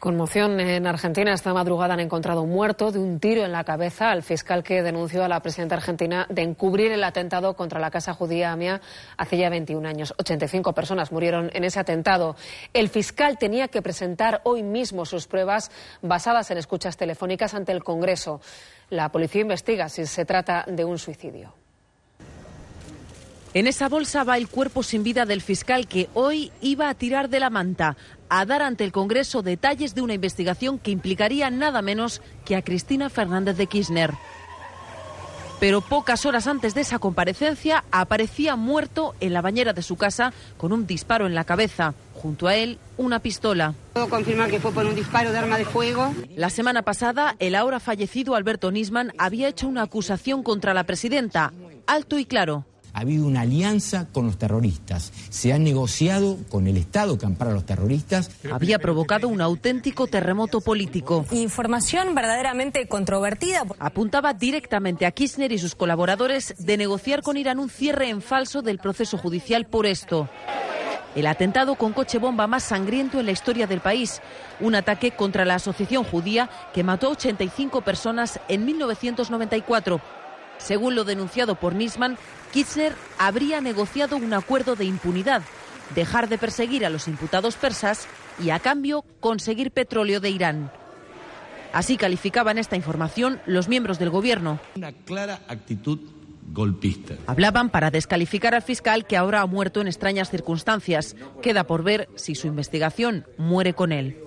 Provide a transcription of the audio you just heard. Conmoción en Argentina. Esta madrugada han encontrado muerto de un tiro en la cabeza al fiscal que denunció a la presidenta argentina de encubrir el atentado contra la casa judía AMIA hace ya 21 años. 85 personas murieron en ese atentado. El fiscal tenía que presentar hoy mismo sus pruebas basadas en escuchas telefónicas ante el Congreso. La policía investiga si se trata de un suicidio. En esa bolsa va el cuerpo sin vida del fiscal que hoy iba a tirar de la manta, a dar ante el Congreso detalles de una investigación que implicaría nada menos que a Cristina Fernández de Kirchner. Pero pocas horas antes de esa comparecencia aparecía muerto en la bañera de su casa con un disparo en la cabeza. Junto a él, una pistola. Puedo confirmar que fue por un disparo de arma de fuego. La semana pasada, el ahora fallecido Alberto Nisman había hecho una acusación contra la presidenta, alto y claro. Ha habido una alianza con los terroristas. Se ha negociado con el Estado que ampara a los terroristas. Había provocado un auténtico terremoto político. Información verdaderamente controvertida. Apuntaba directamente a Kirchner y sus colaboradores de negociar con Irán un cierre en falso del proceso judicial por esto. El atentado con coche bomba más sangriento en la historia del país. Un ataque contra la asociación judía que mató a 85 personas en 1994. Según lo denunciado por Nisman, Kirchner habría negociado un acuerdo de impunidad, dejar de perseguir a los imputados persas y, a cambio, conseguir petróleo de Irán. Así calificaban esta información los miembros del gobierno. Una clara actitud golpista. Hablaban para descalificar al fiscal que ahora ha muerto en extrañas circunstancias. Queda por ver si su investigación muere con él.